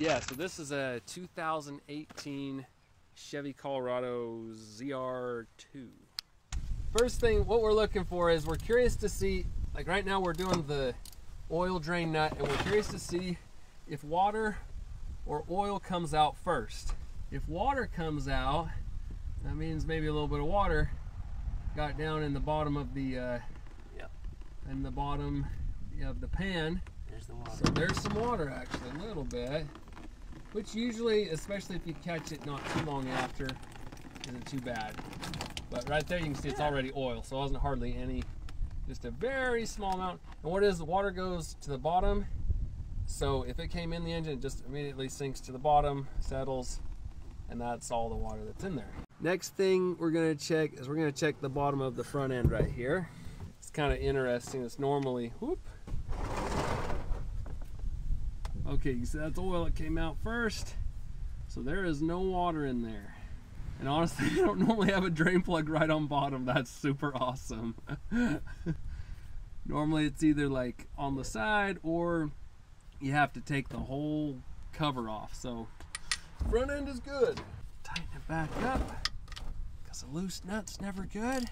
Yeah, so this is a 2018 Chevy Colorado ZR2. First thing, what we're looking for is we're curious to see, like right now we're doing the oil drain nut, and we're curious to see if water or oil comes out first. If water comes out, that means maybe a little bit of water got down in the bottom of the pan. There's the water. So there's some water, actually, a little bit, which usually, especially if you catch it not too long after, isn't too bad. But right there you can see it's already oil, so it wasn't hardly any, just a very small amount. And what it is, the water goes to the bottom, so if it came in the engine, it just immediately sinks to the bottom, settles, and that's all the water that's in there. Next thing we're gonna check is we're gonna check the bottom of the front end right here. It's kind of interesting, it's normally, whoop. Okay, you see that's oil that came out first, so there is no water in there. And honestly, I don't normally have a drain plug right on bottom. That's super awesome. Normally it's either like on the side or you have to take the whole cover off. So front end is good. Tighten it back up because a loose nut's never good.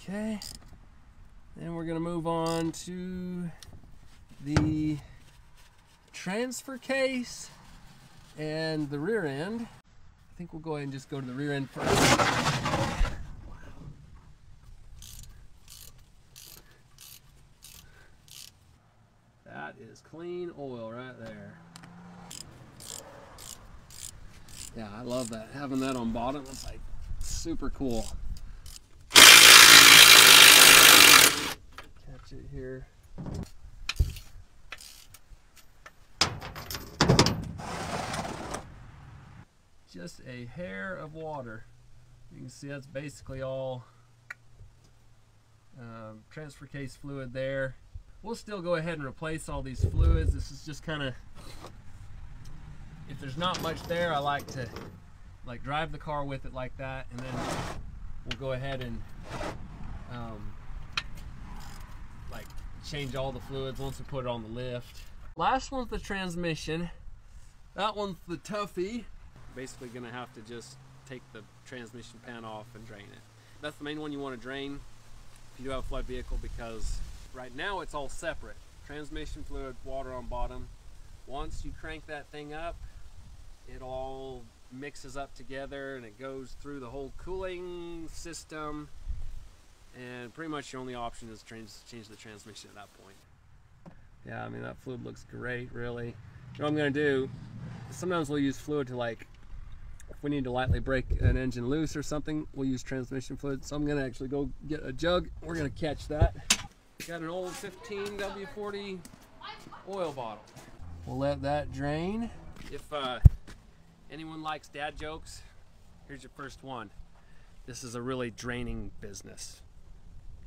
Okay, then we're gonna move on to the transfer case and the rear end. I think we'll go ahead and just go to the rear end first. That is clean oil right there. Yeah, I love that. Having that on bottom is like super cool. Catch it here. Just a hair of water. You can see that's basically all transfer case fluid there. We'll still go ahead and replace all these fluids. This is just kind of, if there's not much there, I like to like drive the car with it like that, and then we'll go ahead and like change all the fluids once we put it on the lift. Last one's the transmission. That one's the toughie. Basically gonna have to just take the transmission pan off and drain it. That's the main one you want to drain if you do have a flood vehicle, because right now it's all separate. Transmission fluid, water on bottom. Once you crank that thing up, it all mixes up together and it goes through the whole cooling system, and pretty much your only option is change the transmission at that point. Yeah, I mean that fluid looks great, really. What I'm gonna do, sometimes we'll use fluid to like, if we need to lightly break an engine loose or something, we'll use transmission fluid. So I'm gonna actually go get a jug. We're gonna catch that. Got an old 15 W40 oil bottle. We'll let that drain. If anyone likes dad jokes, here's your first one. This is a really draining business.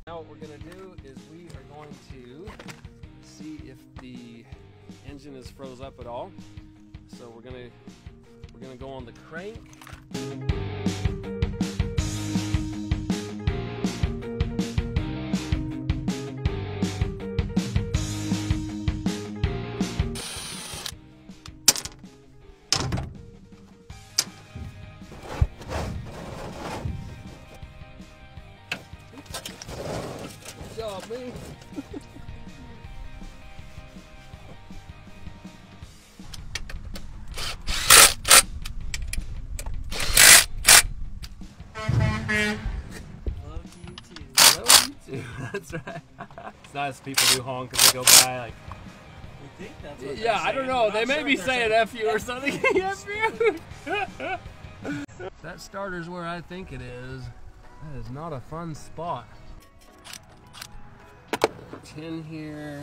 Now what we're gonna do is we are going to see if the engine is froze up at all. So we're gonna go on the crank. Good job, man. That's right. It's not as people do honk as they go by. Like, we think that's what they're saying. I don't know. They may be saying F you or something. F you. That starter's where I think it is. That is not a fun spot. Tin here.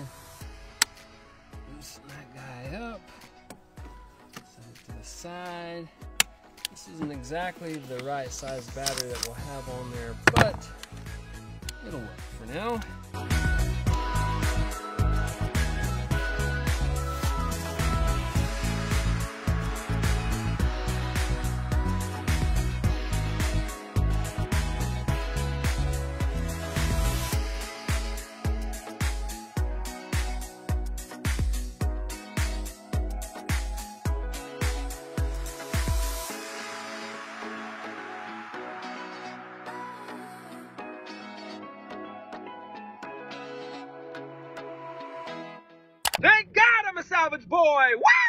Loosen that guy up. Set it to the side. This isn't exactly the right size battery that we'll have on there, but it'll work for now. salvage boy. Woo!